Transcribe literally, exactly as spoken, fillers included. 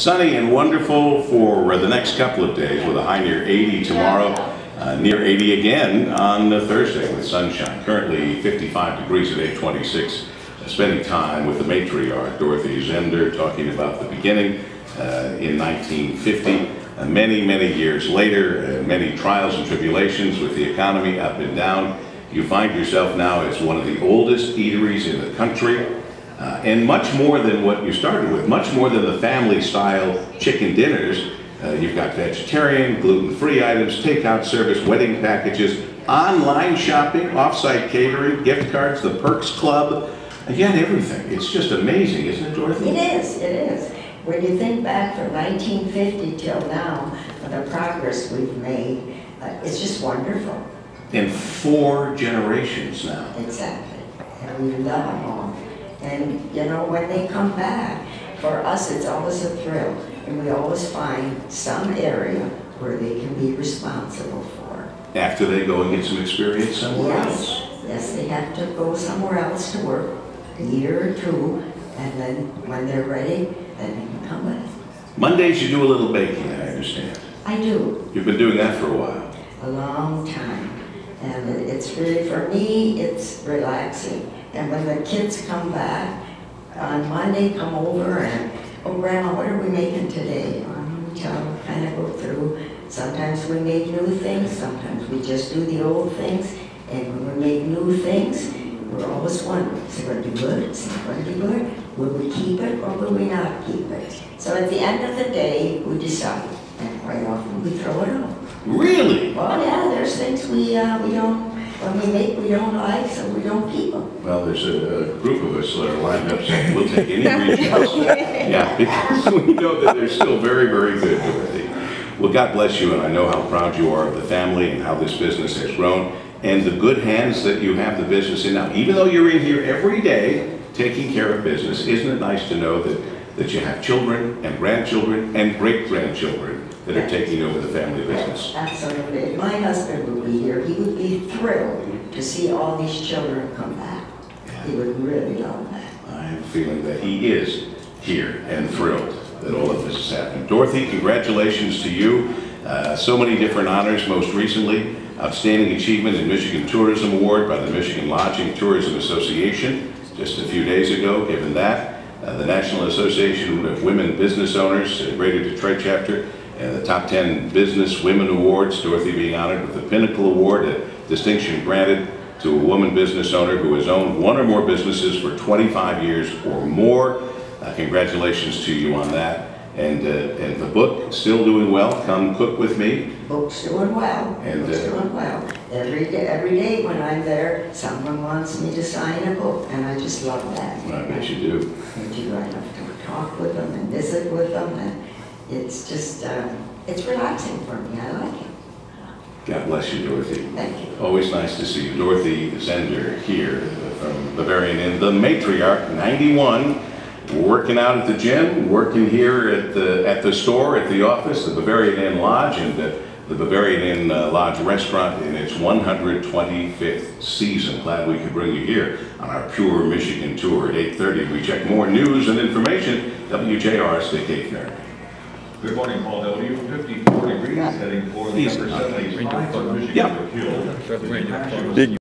Sunny and wonderful for the next couple of days with a high near eighty tomorrow, uh, near eighty again on Thursday with sunshine. Currently fifty-five degrees at eight twenty-six. Uh, spending time with the matriarch, Dorothy Zehnder, talking about the beginning uh, in nineteen fifty. Uh, many, many years later, uh, many trials and tribulations with the economy up and down. You find yourself now as one of the oldest eateries in the country, uh, and much more than what you started with, much more than the family-style chicken dinners. Uh, you've got vegetarian, gluten-free items, takeout service, wedding packages, online shopping, off-site catering, gift cards, the Perks Club. Again, everything. It's just amazing, isn't it, Dorothy? It is, it is. When you think back from nineteen fifty till now, the progress we've made, uh, it's just wonderful. In four generations now. Exactly. And we love them all. And, you know, when they come back, for us it's always a thrill. And we always find some area where they can be responsible for. After they go and get some experience somewhere yes. else? Yes, they have to go somewhere else to work a year or two. And then when they're ready, then they can come with. Mondays you do a little baking, I understand. I do. You've been doing that for a while. A long time. And it's really, for me, it's relaxing. And when the kids come back, on Monday come over and, oh Grandma, what are we making today? Um, tell them, kind of go through. Sometimes we make new things, sometimes we just do the old things. And when we make new things, we're always wondering, is it going to be good? Is it going to be good? Will we keep it or will we not keep it? So at the end of the day, we decide. And quite often we throw it out. Really? Well, yeah, there's things we, uh, we don't, when we make, we don't like, so we don't keep them. Well, there's a, a group of us that are lined up saying, we'll take any regions. Yeah, because we know that they're still very, very good, Dorothy. Well, God bless you, and I know how proud you are of the family and how this business has grown, and the good hands that you have the business in now. Even though you're in here every day taking care of business, isn't it nice to know that, that you have children and grandchildren and great-grandchildren that are taking over the family business? Absolutely. If my husband would be here, he would be thrilled to see all these children come back. Yeah. He would really love that. I have a feeling that he is here and thrilled that all of this is happening. Dorothy, congratulations to you. Uh, so many different honors, most recently Outstanding Achievement in Michigan Tourism Award by the Michigan Lodging Tourism Association just a few days ago, given that. Uh, the National Association of Women Business Owners, uh, Greater Detroit Chapter, and the Top ten Business Women Awards, Dorothy being honored with the Pinnacle Award, a distinction granted to a woman business owner who has owned one or more businesses for twenty-five years or more. Uh, congratulations to you on that. And, uh, and the book, Still Doing Well, Come Cook With Me. Book's doing well. And, uh, Book's doing well. Every day, every day when I'm there, someone wants me to sign a book, and I just love that. Well, I bet you do. I do. I love to talk with them and visit with them, and it's just, um, it's relaxing for me. I like it. God bless you, Dorothy. Thank you. Always nice to see you. Dorothy Zehnder here from Bavarian Inn, the matriarch, ninety-one. Working out at the gym, working here at the at the store, at the office, the Bavarian Inn Lodge, and the, the Bavarian Inn uh, Lodge restaurant in its one hundred twenty-fifth season. Glad we could bring you here on our Pure Michigan tour at eight thirty. We check more news and information. W J R, stay safe there. Good morning, Paul W. fifty-four degrees, heading for the number seventy-five Michigan. Yep.